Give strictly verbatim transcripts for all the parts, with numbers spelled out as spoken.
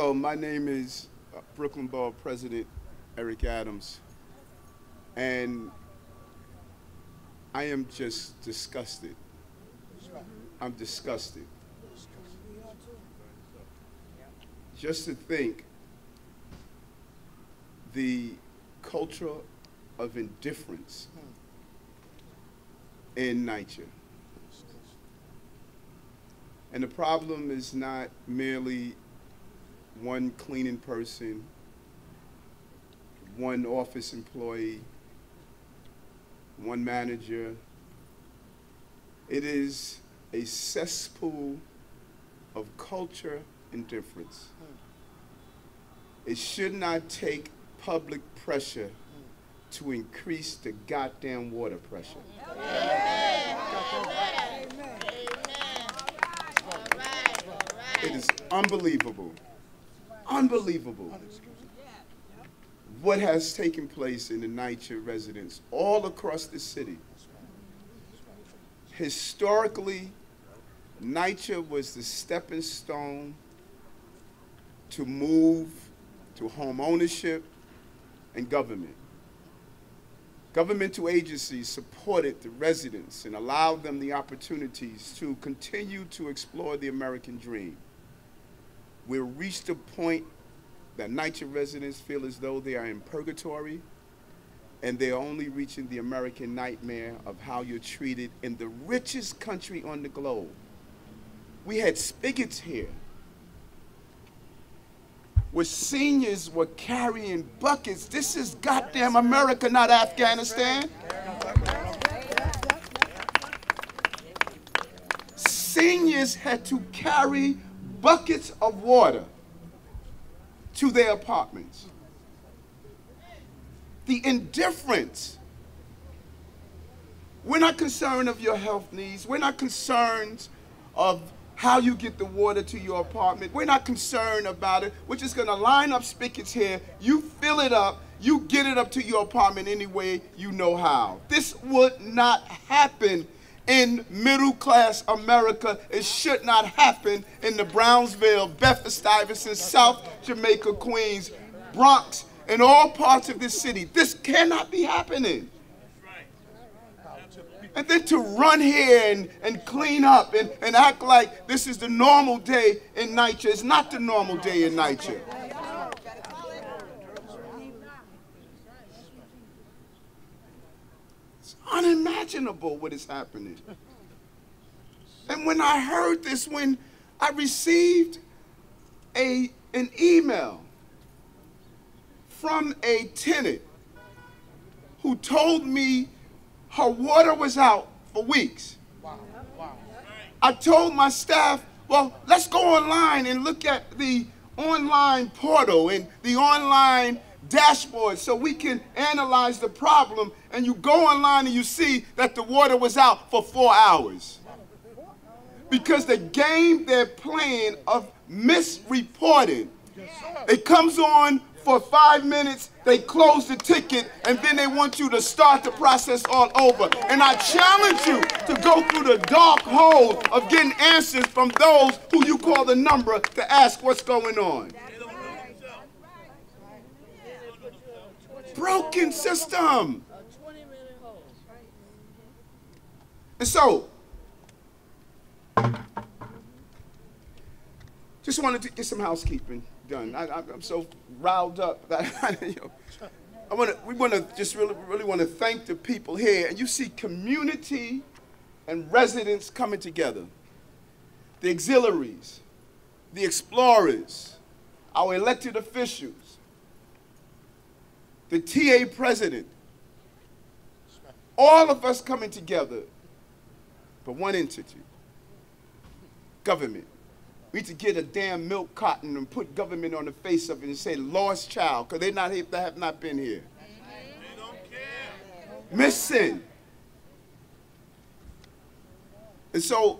Hello, my name is Brooklyn Borough President Eric Adams, and I am just disgusted. I'm disgusted. Just to think the culture of indifference in NYCHA. And the problem is not merely one cleaning person, one office employee, one manager. It is a cesspool of culture indifference. It should not take public pressure to increase the goddamn water pressure. Amen. Amen. It is unbelievable. Unbelievable what has taken place in the NYCHA residents all across the city. Historically, NYCHA was the stepping stone to move to home ownership and government. Governmental agencies supported the residents and allowed them the opportunities to continue to explore the American dream. We've reached a point that NYCHA residents feel as though they are in purgatory and they're only reaching the American nightmare of how you're treated in the richest country on the globe. We had spigots here where seniors were carrying buckets. This is goddamn America, not Afghanistan. Seniors had to carry buckets of water to their apartments. The indifference. We're not concerned of your health needs. We're not concerned of how you get the water to your apartment. We're not concerned about it. We're just gonna line up spigots here. You fill it up, you get it up to your apartment any way you know how. This would not happen in middle-class America. It should not happen in the Brownsville, Bedford-Stuyvesant, South Jamaica, Queens, Bronx, and all parts of this city. This cannot be happening. And then to run here and, and clean up and, and act like this is the normal day in NYCHA. It's not the normal day in NYCHA. It's unimaginable what is happening. And when I heard this, when I received a, an email from a tenant who told me her water was out for weeks. Wow. Wow. I told my staff, well, let's go online and look at the online portal and the online dashboard so we can analyze the problem. And you go online and you see that the water was out for four hours. Because the game they're playing of misreporting, it comes on for five minutes, they close the ticket, and then they want you to start the process all over. And I challenge you to go through the dark hole of getting answers from those who you call the number to ask what's going on. Broken system. And so, just wanted to get some housekeeping done. I, I'm so riled up that I, you know, I want to. We want to just really, really want to thank the people here. And you see, community and residents coming together. The auxiliaries, the explorers, our elected officials, the T A president. All of us coming together, but one entity: government. We need to get a damn milk carton and put government on the face of it and say lost child, because they're not here, they have not been here. They don't care. Missing. And so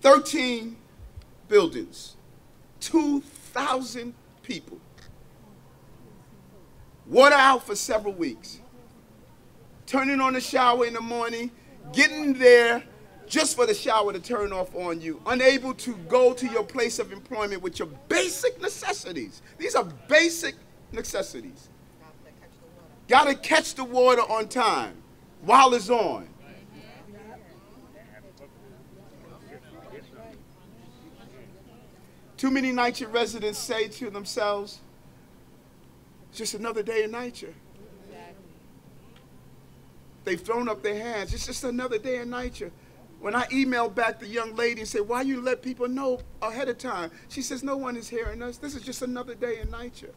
thirteen buildings, two thousand people. Water out for several weeks. Turning on the shower in the morning, getting there just for the shower to turn off on you, unable to go to your place of employment with your basic necessities. These are basic necessities. Gotta catch the water on time while it's on. Too many NYCHA residents say to themselves, it's just another day in NYCHA. They've thrown up their hands. It's just another day in NYCHA. When I emailed back the young lady and said, why you let people know ahead of time? She says, no one is hearing us. This is just another day in NYCHA.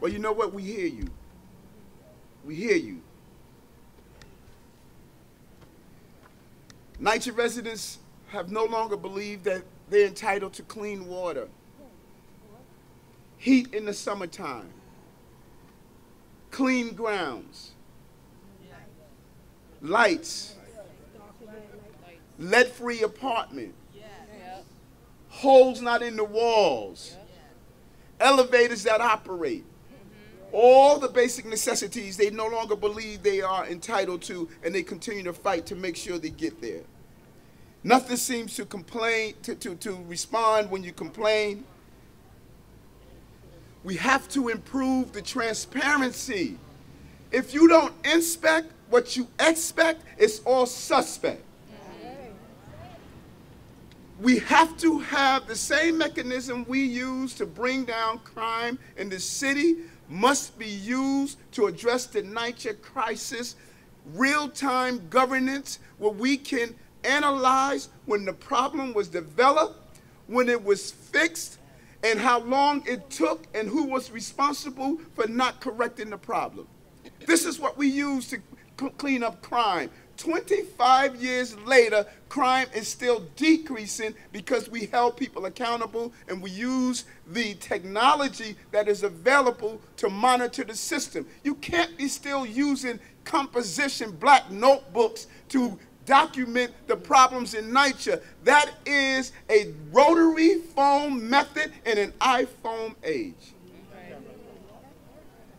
Well, you know what? We hear you. We hear you. NYCHA residents have no longer believed that they're entitled to clean water, heat in the summertime, clean grounds, lights, lead-free apartment, holes not in the walls, elevators that operate. All the basic necessities they no longer believe they are entitled to, and they continue to fight to make sure they get there. Nothing seems to complain, to, to, to respond when you complain. We have to improve the transparency. If you don't inspect what you expect, it's all suspect. We have to have the same mechanism we use to bring down crime in the city must be used to address the NYCHA crisis, real-time governance where we can analyze when the problem was developed, when it was fixed, and how long it took, and who was responsible for not correcting the problem. This is what we use to clean up crime. twenty-five years later, crime is still decreasing because we held people accountable and we use the technology that is available to monitor the system. You can't be still using composition black notebooks to document the problems in NYCHA. That is a rotary phone method in an iPhone age.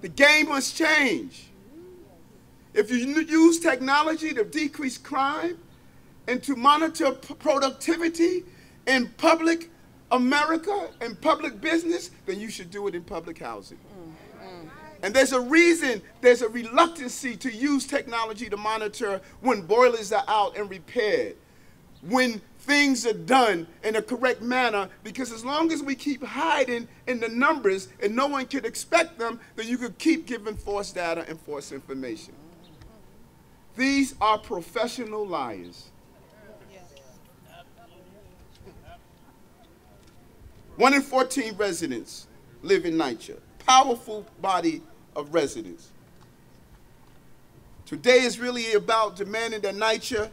The game must change. If you use technology to decrease crime and to monitor productivity in public America and public business, then you should do it in public housing. Mm-hmm. And there's a reason, there's a reluctancy to use technology to monitor when boilers are out and repaired, when things are done in a correct manner, because as long as we keep hiding in the numbers and no one can expect them, then you could keep giving false data and false information. These are professional liars. One in fourteen residents live in NYCHA. Powerful body of residents. Today is really about demanding that NYCHA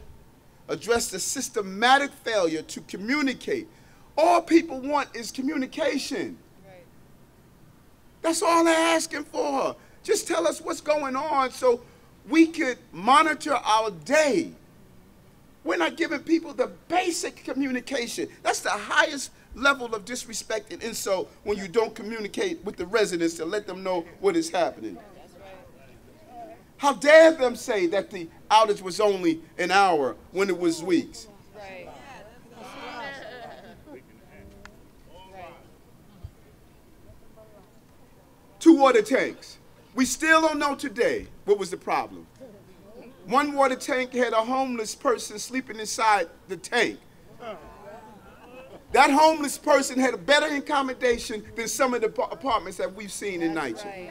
address the systematic failure to communicate. All people want is communication. Right. That's all they're asking for. Just tell us what's going on so we could monitor our day. We're not giving people the basic communication. That's the highest level of disrespect and insult when you don't communicate with the residents to let them know what is happening. Right. How dare them say that the outage was only an hour when it was weeks. Right. Two water tanks. We still don't know today what was the problem. One water tank had a homeless person sleeping inside the tank. That homeless person had a better accommodation than some of the apartments that we've seen in NYCHA. Right.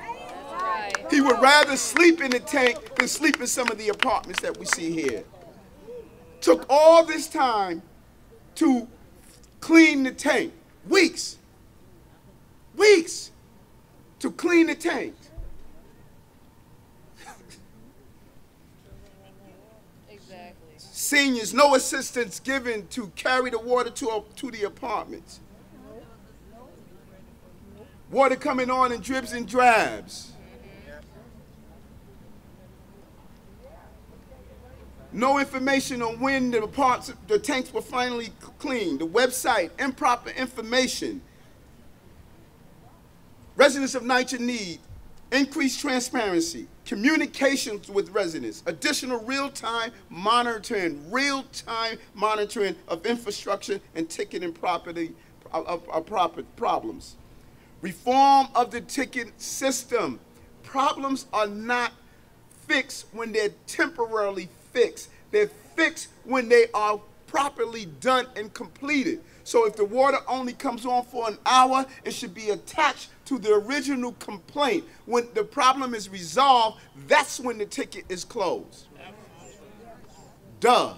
Right. He would rather sleep in the tank than sleep in some of the apartments that we see here. Took all this time to clean the tank. Weeks. Weeks to clean the tank. Seniors, no assistance given to carry the water to, uh, to the apartments. Water coming on in dribs and drabs. No information on when the, parts, the tanks were finally cleaned. The website, improper information. Residents of NYCHA need increased transparency, communications with residents, additional real-time monitoring, real-time monitoring of infrastructure and ticketing property uh, uh, uh, proper problems. Reform of the ticket system. Problems are not fixed when they're temporarily fixed. They're fixed when they are properly done and completed. So if the water only comes on for an hour, it should be attached to the original complaint. When the problem is resolved, that's when the ticket is closed. Duh.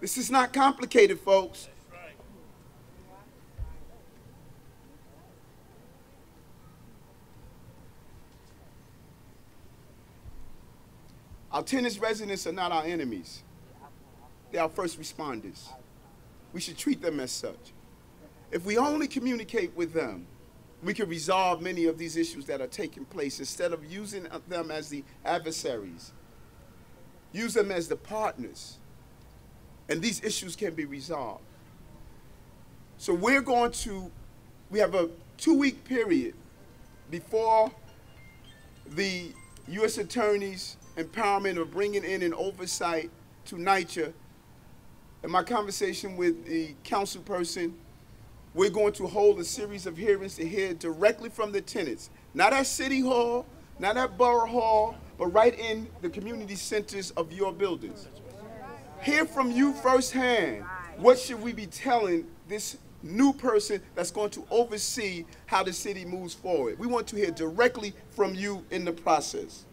This is not complicated, folks. Our tenants' residents are not our enemies. They're our first responders. We should treat them as such. If we only communicate with them, we can resolve many of these issues that are taking place instead of using them as the adversaries. Use them as the partners, and these issues can be resolved. So we're going to, we have a two-week period before the U S Attorney's empowerment of bringing in an oversight to NYCHA. In my conversation with the council person, we're going to hold a series of hearings to hear directly from the tenants, not at City Hall, not at Borough Hall, but right in the community centers of your buildings. Hear from you firsthand. What should we be telling this new person that's going to oversee how the city moves forward? We want to hear directly from you in the process.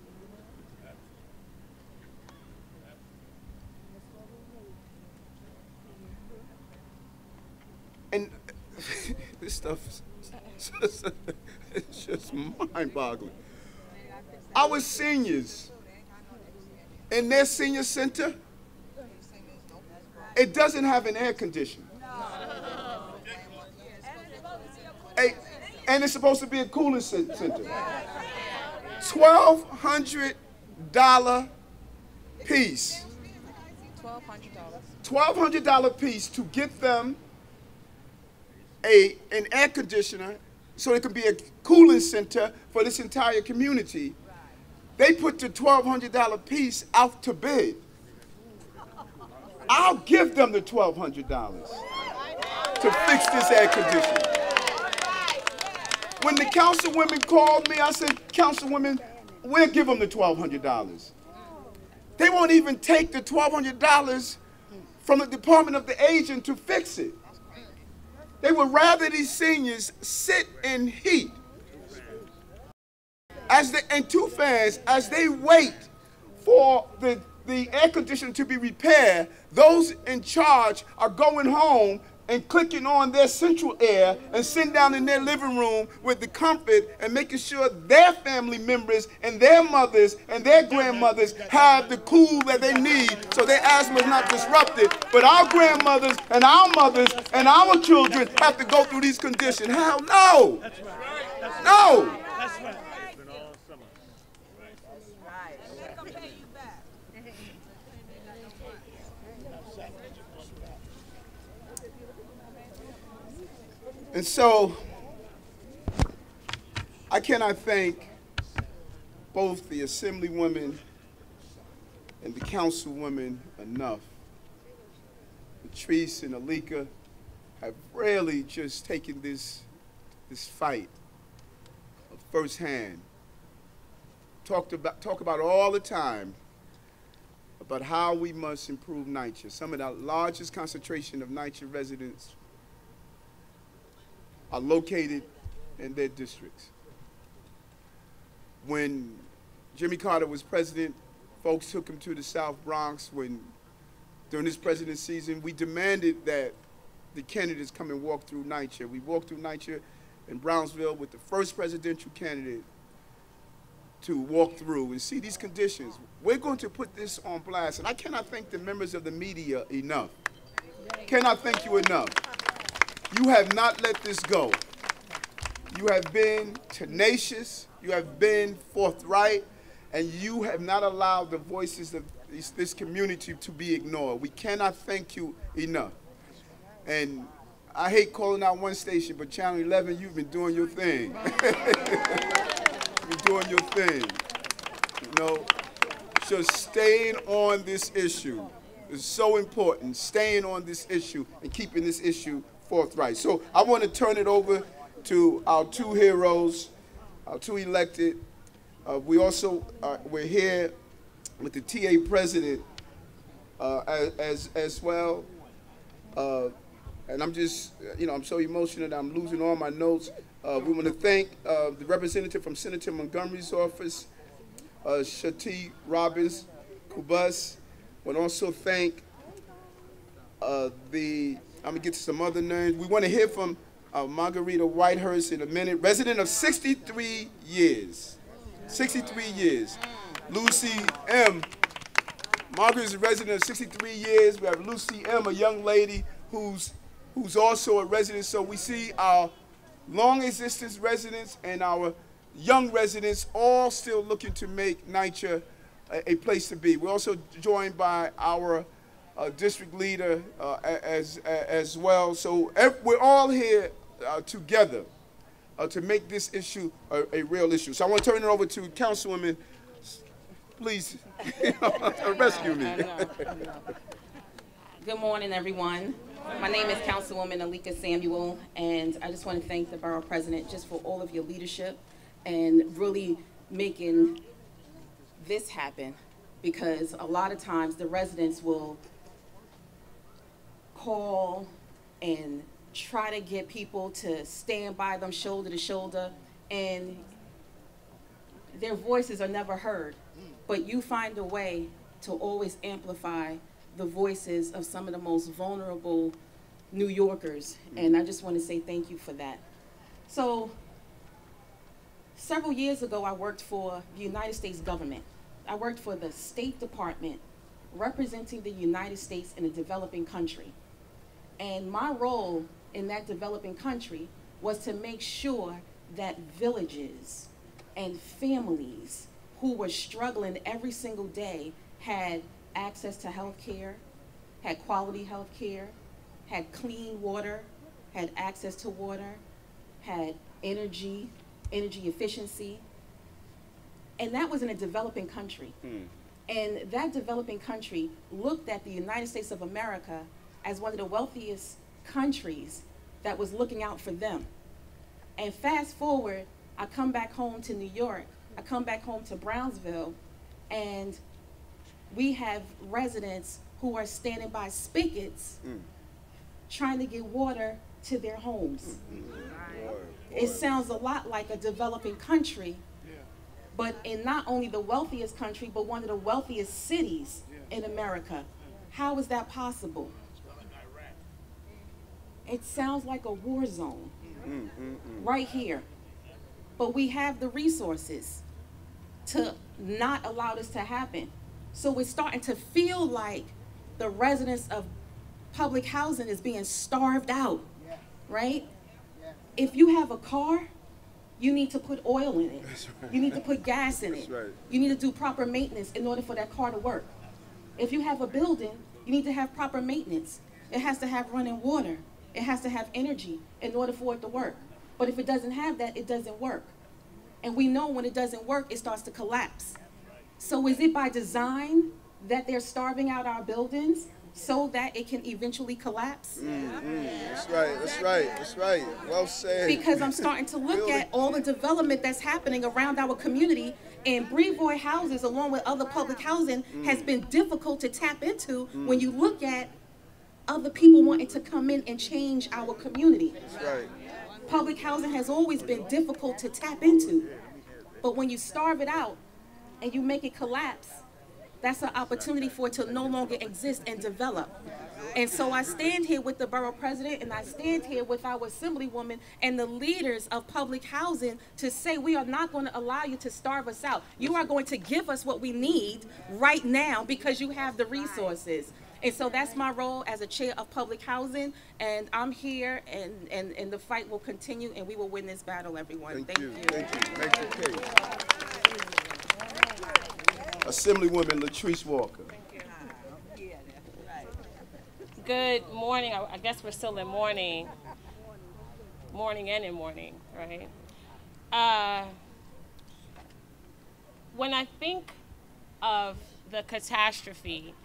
And this stuff is just, it's just mind-boggling. Our seniors in their senior center, it doesn't have an air conditioner. A, and it's supposed to be a cooling center. twelve hundred dollar piece. twelve hundred dollar piece to get them A, an air conditioner so it can be a cooling center for this entire community. Right. They put the twelve hundred dollar piece out to bid. I'll give them the twelve hundred dollars to fix this air conditioner. When the councilwomen called me, I said, "Councilwomen, we'll give them the twelve hundred dollars. They won't even take the twelve hundred dollars from the Department of the Aging to fix it. They would rather these seniors sit in heat as the, and two fans as they wait for the, the air conditioner to be repaired. Those in charge are going home and clicking on their central air and sitting down in their living room with the comfort and making sure their family members and their mothers and their grandmothers have the cool that they need so their asthma is not disrupted. But our grandmothers and our mothers and our children have to go through these conditions. Hell no! No! And so, I cannot thank both the Assemblywomen and the Councilwomen enough. Latrice and Alika have really just taken this, this fight firsthand. Talked about, talk about all the time about how we must improve NYCHA. Some of the largest concentration of NYCHA residents are located in their districts. When Jimmy Carter was president, folks took him to the South Bronx. When, during his presidency season, we demanded that the candidates come and walk through NYCHA. We walked through NYCHA in Brownsville with the first presidential candidate to walk through and see these conditions. We're going to put this on blast, and I cannot thank the members of the media enough. Cannot thank you enough. You have not let this go. You have been tenacious, you have been forthright, and you have not allowed the voices of this, this community to be ignored. We cannot thank you enough. And I hate calling out one station, but Channel eleven, you've been doing your thing. You've been doing your thing. you know, so staying on this issue is so important, staying on this issue and keeping this issue forthright. So I want to turn it over to our two heroes, our two elected. Uh, we also, uh, we're here with the T A president uh, as, as well. Uh, and I'm just, you know, I'm so emotional that I'm losing all my notes. Uh, we want to thank uh, the representative from Senator Montgomery's office, uh, Shati Robbins-Kubas. We want to also thank uh, the, I'm going to get to some other names. We want to hear from uh, Margarita Whitehurst in a minute, resident of sixty-three years. sixty-three years. Lucy M. Margaret is a resident of sixty-three years. We have Lucy M., a young lady who's, who's also a resident. So we see our long existence residents and our young residents all still looking to make NYCHA a, a place to be. We're also joined by our uh, district leader uh, as, as well. So we're all here uh, together Uh, to make this issue a, a real issue. So I want to turn it over to Councilwoman, please rescue me. No, no, no. Good morning, everyone. My name is Councilwoman Alika Samuel, and I just want to thank the Borough President just for all of your leadership and really making this happen, because a lot of times the residents will call and try to get people to stand by them shoulder to shoulder, and their voices are never heard. But you find a way to always amplify the voices of some of the most vulnerable New Yorkers, and I just want to say thank you for that. So several years ago, I worked for the United States government. I worked for the State Department, representing the United States in a developing country. And my role in that developing country was to make sure that villages and families who were struggling every single day had access to health care, had quality health care, had clean water, had access to water, had energy, energy efficiency. And that was in a developing country. Mm. And that developing country looked at the United States of America as one of the wealthiest countries that was looking out for them. And fast forward, I come back home to New York, I come back home to Brownsville, and we have residents who are standing by spigots mm. trying to get water to their homes. Mm-hmm. Water, it sounds a lot like a developing country, yeah. but in not only the wealthiest country, but one of the wealthiest cities yeah. in America. How is that possible? It sounds like a war zone mm, mm, mm. right here. But we have the resources to not allow this to happen. So we're starting to feel like the residents of public housing is being starved out, yeah. right? Yeah. If you have a car, you need to put oil in it. That's right. You need to put gas in That's it. Right. You need to do proper maintenance in order for that car to work. If you have a building, you need to have proper maintenance. It has to have running water. It has to have energy in order for it to work. But if it doesn't have that, it doesn't work. And we know when it doesn't work, it starts to collapse. So is it by design that they're starving out our buildings so that it can eventually collapse? Mm, mm, that's right, that's right, that's right. Well said. Because I'm starting to look at all the development that's happening around our community, and Brevoort Houses, along with other public housing, mm. has been difficult to tap into mm. when you look at other people wanting to come in and change our community. That's right. Public housing has always been difficult to tap into, but when you starve it out and you make it collapse, that's an opportunity for it to no longer exist and develop. And so I stand here with the borough president, and I stand here with our assemblywoman and the leaders of public housing to say we are not going to allow you to starve us out. You are going to give us what we need right now because you have the resources. And so that's my role as a chair of public housing, and I'm here, and, and, and the fight will continue, and we will win this battle, everyone. Thank, Thank you. you. Thank you. Thank you, Kate. Assemblywoman Latrice Walker. Good morning. I guess we're still in morning. Morning and in morning, right? Uh, when I think of the catastrophe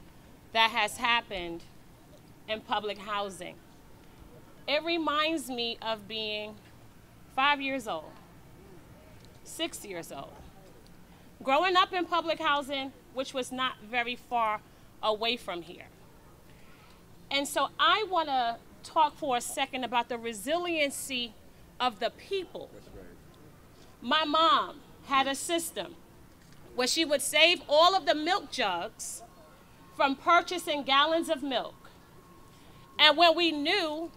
that has happened in public housing, it reminds me of being five years old, six years old. Growing up in public housing, which was not very far away from here. And so I want to talk for a second about the resiliency of the people. That's right. My mom had a system where she would save all of the milk jugs from purchasing gallons of milk. And when we knew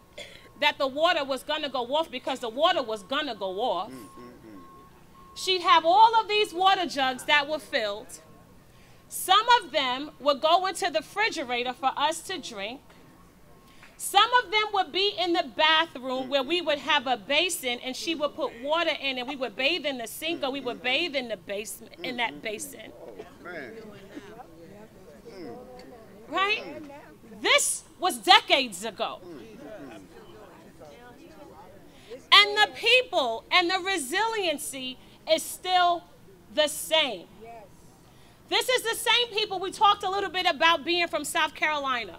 that the water was going to go off, because the water was going to go off, mm-hmm. she'd have all of these water jugs that were filled. Some of them would go into the refrigerator for us to drink. Some of them would be in the bathroom where we would have a basin and she would put water in and we would bathe in the sink, or we would bathe in the basement, in that basin. Right? This was decades ago. And the people and the resiliency is still the same. This is the same people. We talked a little bit about being from South Carolina.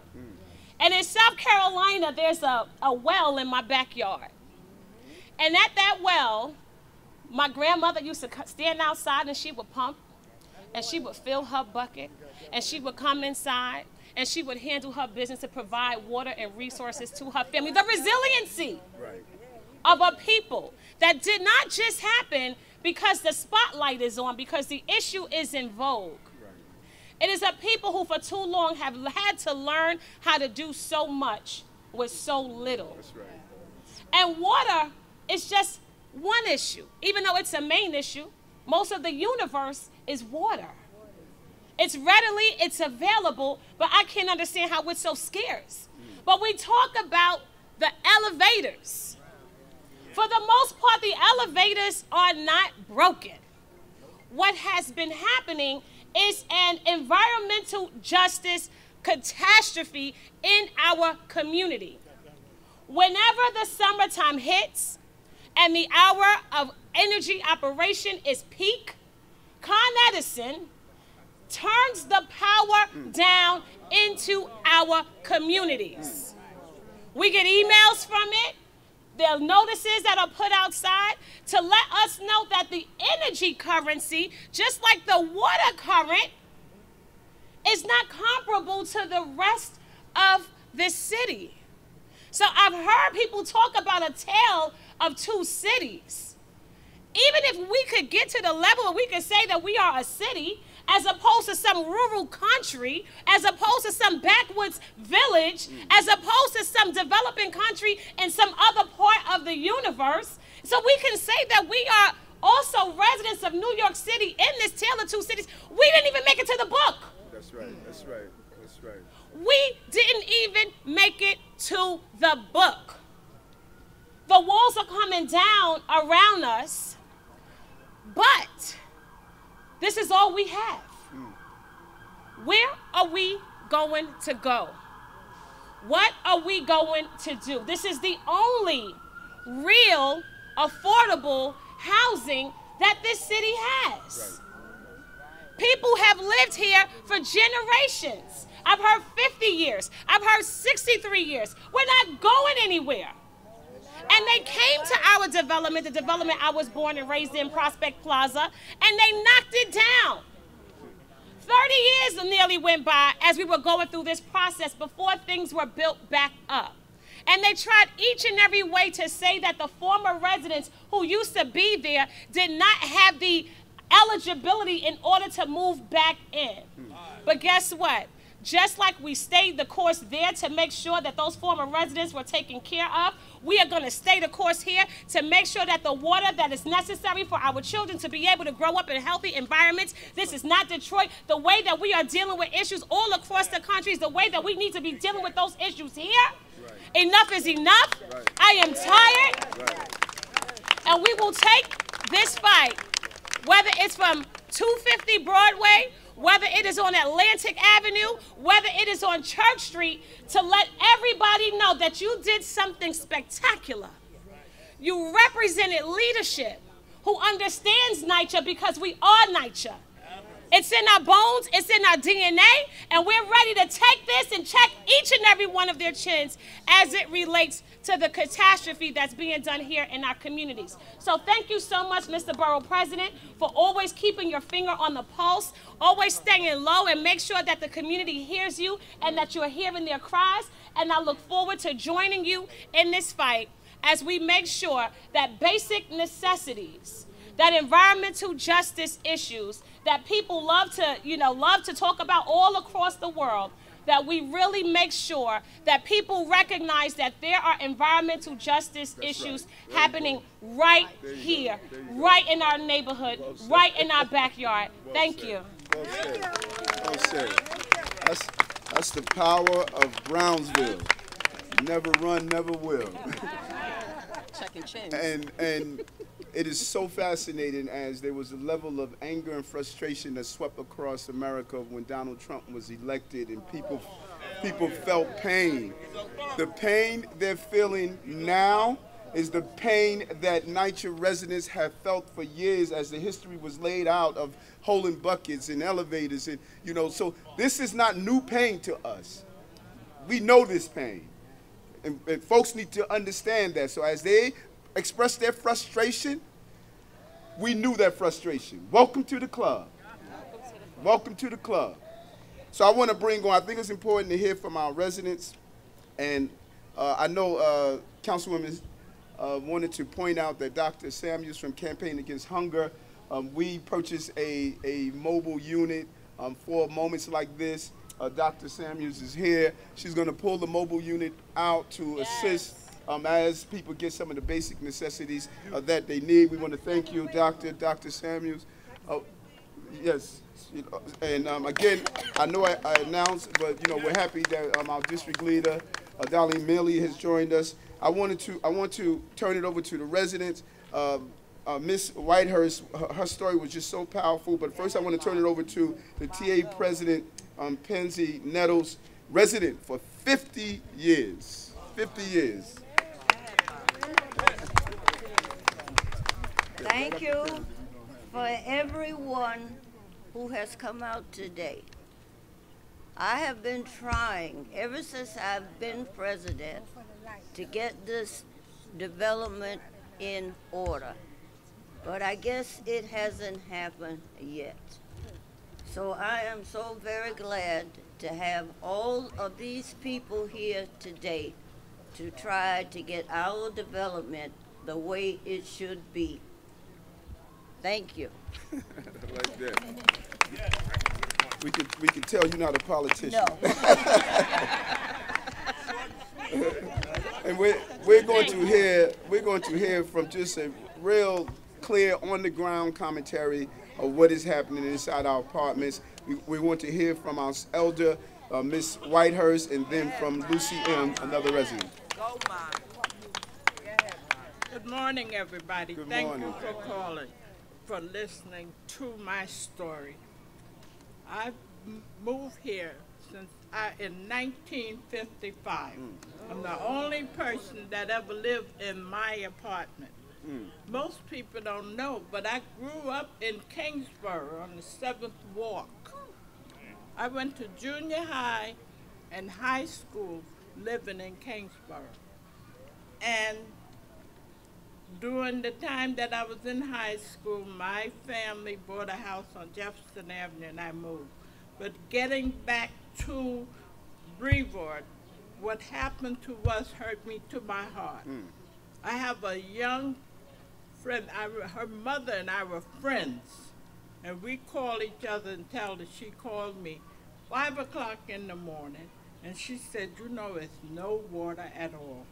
And in South Carolina, there's a, a well in my backyard. And at that well, my grandmother used to stand outside and she would pump, and she would fill her bucket, and she would come inside, and she would handle her business to provide water and resources to her family. The resiliency right. of a people that did not just happen because the spotlight is on, because the issue is in vogue. It is a people who for too long have had to learn how to do so much with so little. That's right. And water is just one issue. Even though it's a main issue, most of the universe is water. It's readily, it's available, but I can't understand how it's so scarce. Mm. But we talk about the elevators. For the most part, the elevators are not broken. What has been happening is an environmental justice catastrophe in our community. Whenever the summertime hits and the hour of energy operation is peak, Con Edison turns the power down into our communities. We get emails from it. There are notices that are put outside to let us know that the energy currency, just like the water current, is not comparable to the rest of this city. So I've heard people talk about a tale of two cities. Even if we could get to the level where we could say that we are a city, as opposed to some rural country, as opposed to some backwoods village, as opposed to some developing country in some other part of the universe. So we can say that we are also residents of New York City in this tale of two cities. We didn't even make it to the book. That's right, that's right, that's right. We didn't even make it to the book. The walls are coming down around us, but this is all we have. Where are we going to go? What are we going to do? This is the only real affordable housing that this city has. People have lived here for generations. I've heard fifty years. I've heard sixty-three years. We're not going anywhere. And they came to our development, the development I was born and raised in, Prospect Plaza, and they knocked it down. thirty years nearly went by as we were going through this process before things were built back up. And they tried each and every way to say that the former residents who used to be there did not have the eligibility in order to move back in. But guess what? Just like we stayed the course there to make sure that those former residents were taken care of, we are going to stay the course here to make sure that the water that is necessary for our children to be able to grow up in healthy environments. This is not Detroit. The way that we are dealing with issues all across the country is the way that we need to be dealing with those issues here. Right. Enough is enough. Right. I am tired. Right. And we will take this fight, whether it's from two fifty Broadway, whether it is on Atlantic Avenue, whether it is on Church Street, to let everybody know that you did something spectacular. You represented leadership who understands NYCHA, because we are NYCHA. It's in our bones, it's in our D N A, and we're ready to take this and check each and every one of their chins as it relates to the catastrophe that's being done here in our communities. So thank you so much, Mister Borough President, for always keeping your finger on the pulse, always staying low and make sure that the community hears you and that you're hearing their cries. And I look forward to joining you in this fight as we make sure that basic necessities, that environmental justice issues that people love to, you know, love to talk about all across the world, that we really make sure that people recognize that there are environmental justice issues happening right here, right in our neighborhood, right in our backyard. Thank you. That's, that's the power of Brownsville. Never run, never will. And and it is so fascinating as there was a level of anger and frustration that swept across America when Donald Trump was elected, and people people felt pain. The pain they're feeling now is the pain that NYCHA residents have felt for years as the history was laid out of holding buckets and elevators, and you know, so this is not new pain to us. We know this pain. And, and folks need to understand that. So as they express their frustration, we knew that frustration. Welcome to the club. Welcome to the club. So I want to bring on, I think it's important to hear from our residents. And uh, I know uh, Councilwoman uh, wanted to point out that Doctor Samuels from Campaign Against Hunger, um, we purchased a, a mobile unit um, for moments like this. Uh, Doctor Samuels is here. She's going to pull the mobile unit out to yes. assist um, as people get some of the basic necessities uh, that they need. We want to thank you, Doctor Dr. Samuels. Uh, yes, and um, again, I know I, I announced, but you know we're happy that um, our district leader, uh, Dolly Millie, has joined us. I wanted to I want to turn it over to the residents. Uh, Uh, Miz Whitehurst, her, her story was just so powerful, but first I want to turn it over to the T A president, um, Penzi Nettles, resident for fifty years. fifty years. Thank you for everyone who has come out today. I have been trying ever since I've been president to get this development in order. But I guess it hasn't happened yet. So I am so very glad to have all of these people here today to try to get our development the way it should be. Thank you. Like that. We could, we could tell you're not a politician. No. And we're, we're going to hear, we're going to hear from just a real clear on-the-ground commentary of what is happening inside our apartments. We, we want to hear from our elder, uh, Miz Whitehurst, and then from Lucy M, another resident. Go, Mom. Good morning, everybody. Good Thank morning. you for calling, for listening to my story. I've moved here since I, in nineteen fifty-five. Mm. I'm the only person that ever lived in my apartment. Mm. Most people don't know, but I grew up in Kingsborough on the seventh Walk. I went to junior high and high school living in Kingsborough. And during the time that I was in high school, my family bought a house on Jefferson Avenue and I moved. But getting back to Brevoort, what happened to us hurt me to my heart. Mm. I have a young friend, I, her mother and I were friends, and we call each other and tell her. She called me five o'clock in the morning, and she said, you know, it's no water at all.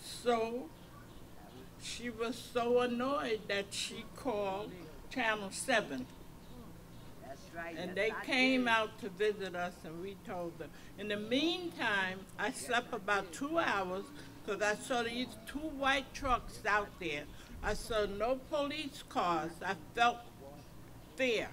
So she was so annoyed that she called Channel seven. That's right. And they came out to visit us, and we told them. In the meantime, I slept about two hours, because I saw these two white trucks out there. I saw no police cars. I felt fear.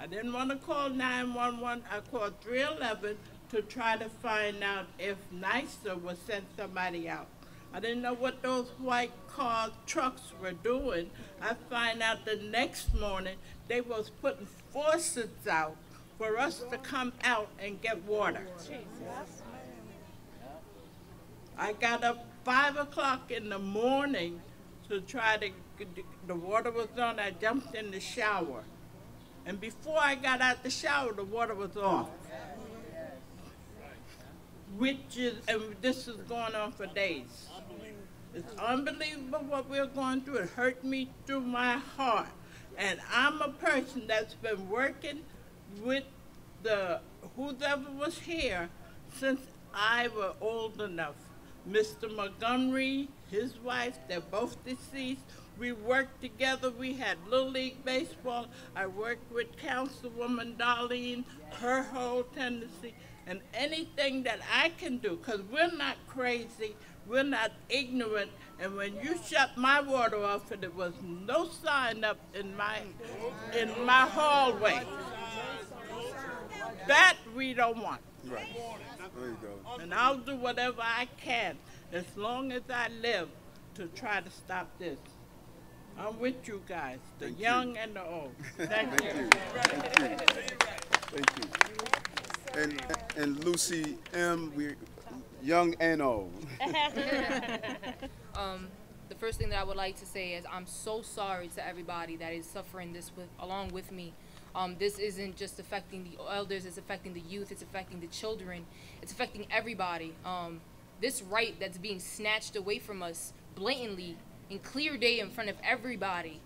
I didn't want to call nine one one. I called three eleven to try to find out if NYCHA would send somebody out. I didn't know what those white car trucks were doing. I find out the next morning they was putting faucets out for us to come out and get water. I got up five o'clock in the morning to try to, the water was on, I jumped in the shower. And before I got out the shower, the water was off. Which is, and this is going on for days. It's unbelievable what we're going through. It hurt me through my heart. And I'm a person that's been working with the, whoever was here since I was old enough. Mister Montgomery, his wife, they're both deceased. We worked together, we had Little League Baseball. I worked with Councilwoman Darlene, her whole tendency, and anything that I can do, because we're not crazy, we're not ignorant, and when you shut my water off, and there was no sign up in my, in my hallway. That we don't want. Right. There you go. And I'll do whatever I can, as long as I live, to try to stop this. I'm with you guys, the Thank young you. and the old. Thank, Thank you. you. Thank you. Thank you. And, and Lucy M, we're young and old. um, the first thing that I would like to say is I'm so sorry to everybody that is suffering this with, along with me. Um, this isn't just affecting the elders, it's affecting the youth, it's affecting the children, it's affecting everybody. Um, this right that's being snatched away from us blatantly in clear day in front of everybody,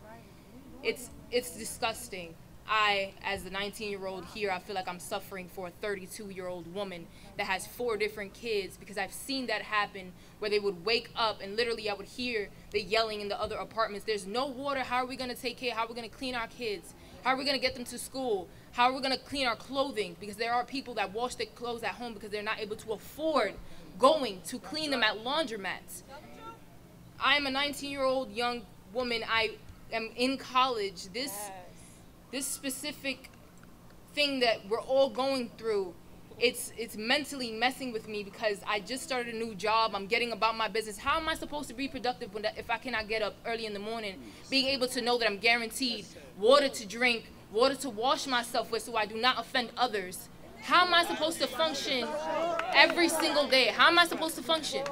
it's, it's disgusting. I, as the nineteen-year-old here, I feel like I'm suffering for a thirty-two-year-old woman that has four different kids, because I've seen that happen where they would wake up and literally I would hear the yelling in the other apartments, there's no water, how are we gonna take care, how are we gonna clean our kids? How are we gonna get them to school? How are we gonna clean our clothing? Because there are people that wash their clothes at home because they're not able to afford going to clean them at laundromats. I am a nineteen-year-old young woman. I am in college. This, yes. this specific thing that we're all going through, it's, it's mentally messing with me because I just started a new job. I'm getting about my business. How am I supposed to be productive when that, if I cannot get up early in the morning, being able to know that I'm guaranteed water to drink, water to wash myself with so I do not offend others? How am I supposed to function every single day? How am I supposed to function?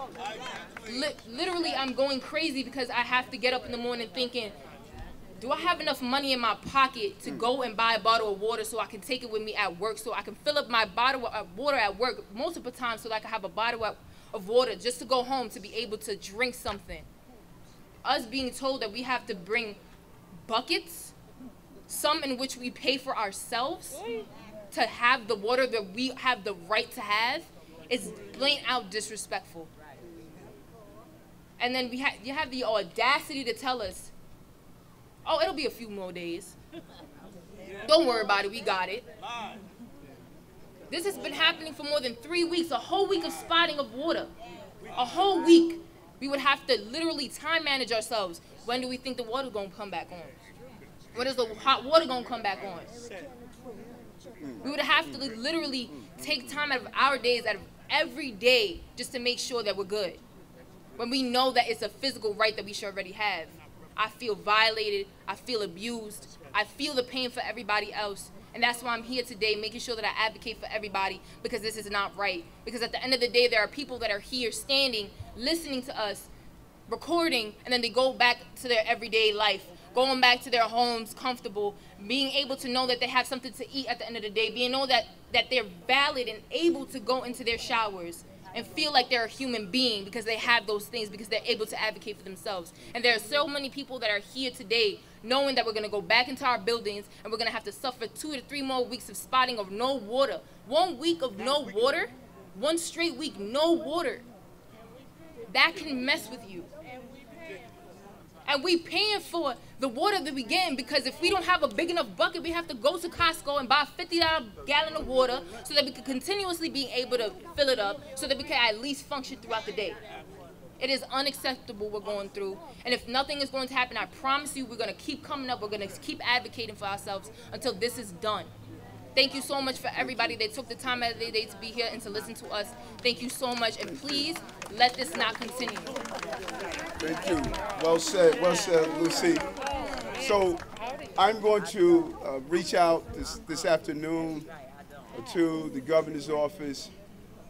Li- literally, I'm going crazy because I have to get up in the morning thinking, do I have enough money in my pocket to go and buy a bottle of water so I can take it with me at work, so I can fill up my bottle of water at work multiple times so that I can have a bottle of water just to go home to be able to drink something? Us being told that we have to bring buckets, some in which we pay for ourselves to have the water that we have the right to have, is plain out disrespectful. And then we ha you have the audacity to tell us, oh, it'll be a few more days. Don't worry about it, we got it. This has been happening for more than three weeks, a whole week of spotting of water. A whole week. We would have to literally time manage ourselves. When do we think the water's gonna come back on? When is the hot water gonna come back on? We would have to literally take time out of our days, out of every day, just to make sure that we're good. When we know that it's a physical right that we should already have. I feel violated, I feel abused, I feel the pain for everybody else. And that's why I'm here today, making sure that I advocate for everybody, because this is not right. Because at the end of the day, there are people that are here standing, listening to us, recording, and then they go back to their everyday life, going back to their homes comfortable, being able to know that they have something to eat at the end of the day, being know that, that they're valid and able to go into their showers and feel like they're a human being because they have those things, because they're able to advocate for themselves. And there are so many people that are here today knowing that we're gonna go back into our buildings and we're gonna have to suffer two to three more weeks of spotting of no water. One week of no water, one straight week, no water. That can mess with you. And we paying for the water that we getting, because if we don't have a big enough bucket, we have to go to Costco and buy a fifty dollar gallon of water so that we can continuously be able to fill it up so that we can at least function throughout the day. It is unacceptable what we're going through. And if nothing is going to happen, I promise you, we're going to keep coming up. We're going to keep advocating for ourselves until this is done. Thank you so much for everybody that took the time out of their day to be here and to listen to us. Thank you so much, and please let this not continue. Thank you. Well said, well said, Lucy. So I'm going to uh, reach out this, this afternoon to the governor's office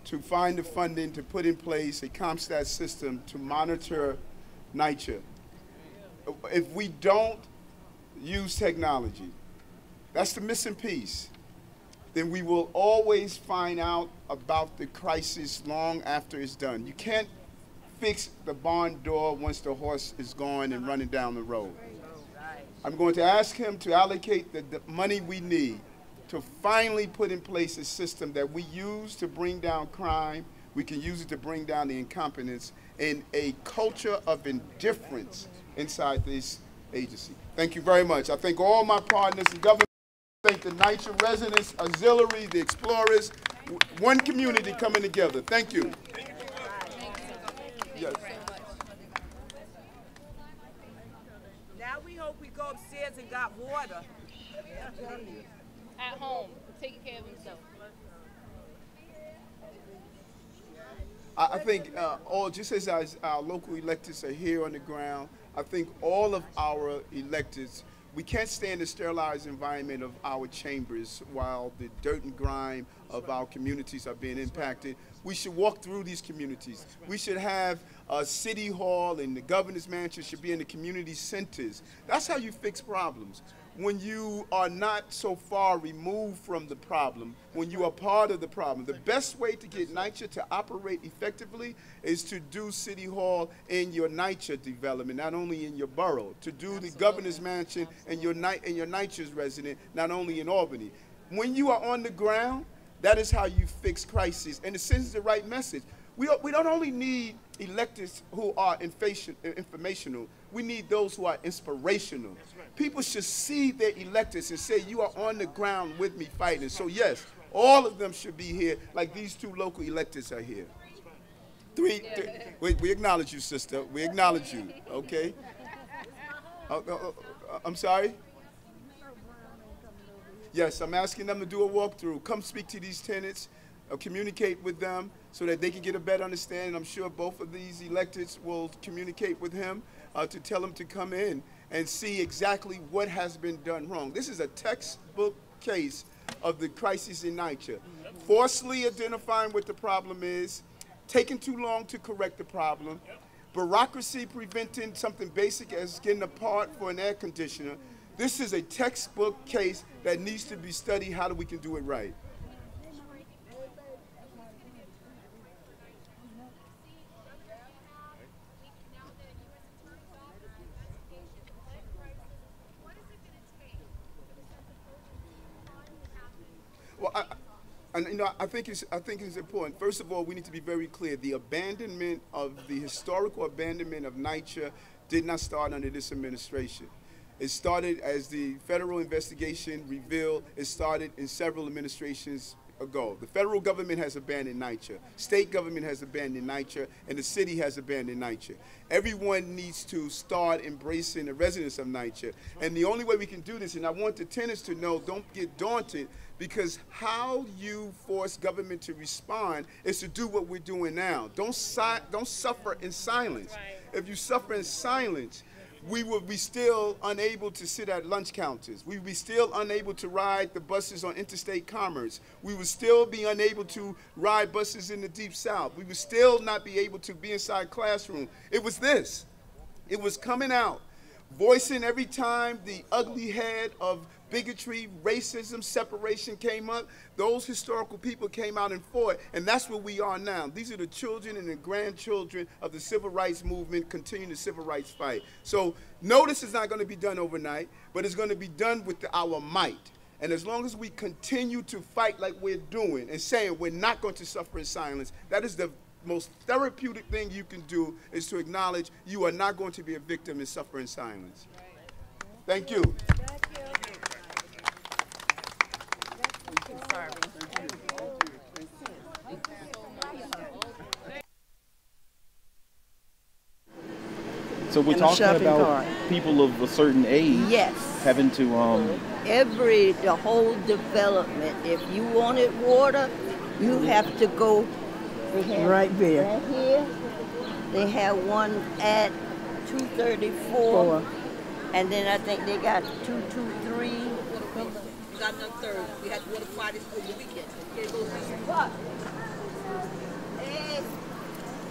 to find the funding to put in place a CompStat system to monitor NYCHA. If we don't use technology, that's the missing piece, then we will always find out about the crisis long after it's done. You can't fix the barn door once the horse is gone and running down the road. I'm going to ask him to allocate the, the money we need to finally put in place a system that we use to bring down crime, we can use it to bring down the incompetence in a culture of indifference inside this agency. Thank you very much. I thank all my partners in government. I thank the NYCHA residents, auxiliary, the explorers, one community coming together. Thank you. Thank you. Yes. Now we hope we go upstairs and got water. At home, taking care of himself. I think uh, all, just as our, our local electeds are here on the ground, I think all of our electeds, we can't stand the sterilized environment of our chambers while the dirt and grime of our communities are being impacted. We should walk through these communities. We should have a city hall, and the governor's mansion should be in the community centers. That's how you fix problems. When you are not so far removed from the problem, when you are part of the problem. The best way to get NYCHA to operate effectively is to do City Hall in your NYCHA development, not only in your borough, to do Absolutely. The governor's mansion and your, and your NYCHA's resident, not only in Albany. When you are on the ground, that is how you fix crises, and it sends the right message. We don't, we don't only need electeds who are informational, we need those who are inspirational. People should see their electeds and say, you are on the ground with me fighting. So yes, all of them should be here, like these two local electeds are here. Three, th we, we acknowledge you, sister. We acknowledge you, okay? Oh, oh, oh, I'm sorry? Yes, I'm asking them to do a walkthrough. Come speak to these tenants, uh, communicate with them so that they can get a better understanding. I'm sure both of these electeds will communicate with him uh, to tell him to come in and see exactly what has been done wrong. This is a textbook case of the crisis in NYCHA. Forcefully identifying what the problem is, taking too long to correct the problem, bureaucracy preventing something basic as getting a part for an air conditioner. This is a textbook case that needs to be studied. How do we can do it right? Well, I, and you know, I think it's I think it's important. First of all, we need to be very clear. The abandonment of the historical abandonment of NYCHA did not start under this administration. It started, as the federal investigation revealed, it started in several administrations ago. The federal government has abandoned NYCHA. State government has abandoned NYCHA, and the city has abandoned NYCHA. Everyone needs to start embracing the residents of NYCHA. And the only way we can do this, and I want the tenants to know, don't get daunted, because how you force government to respond is to do what we're doing now. Don't, si don't suffer in silence. If you suffer in silence, we would be still unable to sit at lunch counters. We would be still unable to ride the buses on interstate commerce. We would still be unable to ride buses in the Deep South. We would still not be able to be inside classroom. It was this. It was coming out, voicing every time the ugly head of bigotry, racism, separation came up. Those historical people came out and fought, and that's where we are now. These are the children and the grandchildren of the civil rights movement continuing the civil rights fight. So notice it's not going to be done overnight, but it's going to be done with the, our might. And as long as we continue to fight like we're doing and saying we're not going to suffer in silence, that is the most therapeutic thing you can do, is to acknowledge you are not going to be a victim and suffer in silence. Thank you. So we're talking about cart. people of a certain age yes. having to... Um, Every, the whole development, if you wanted water, you have to go... Right there. Right here. They have one at two thirty-four, Four. and then I think they got two two three. We got another third. We had water parties over the weekend. But, hey,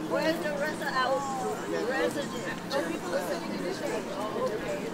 where's the rest of our residents? Oh, people are sitting in the shade.